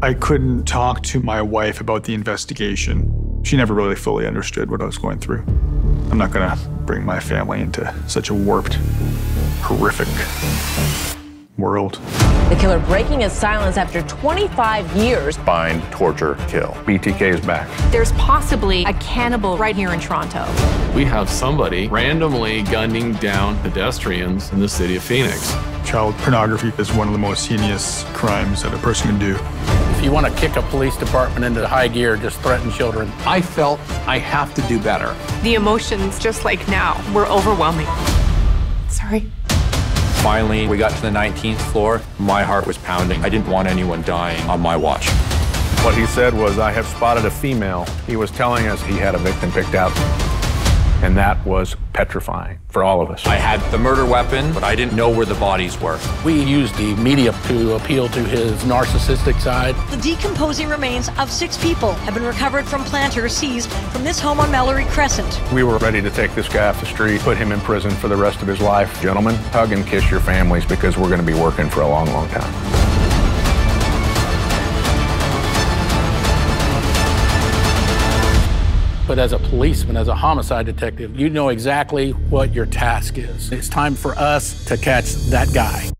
I couldn't talk to my wife about the investigation. She never really fully understood what I was going through. I'm not gonna bring my family into such a warped, horrific world. The killer breaking his silence after 25 years. Bind, torture, kill. BTK is back. There's possibly a cannibal right here in Toronto. We have somebody randomly gunning down pedestrians in the city of Phoenix. Child pornography is one of the most heinous crimes that a person can do. If you want to kick a police department into high gear, just threaten children. I felt I have to do better. The emotions, just like now, were overwhelming. Sorry. Finally, we got to the 19th floor. My heart was pounding. I didn't want anyone dying on my watch. What he said was, I have spotted a female. He was telling us he had a victim picked out. And that was petrifying for all of us. I had the murder weapon, but I didn't know where the bodies were. We used the media to appeal to his narcissistic side. The decomposing remains of 6 people have been recovered from planters seized from this home on Mallory Crescent. We were ready to take this guy off the street, put him in prison for the rest of his life. Gentlemen, hug and kiss your families because we're going to be working for a long, long time. But as a policeman, as a homicide detective, you know exactly what your task is. It's time for us to catch that guy.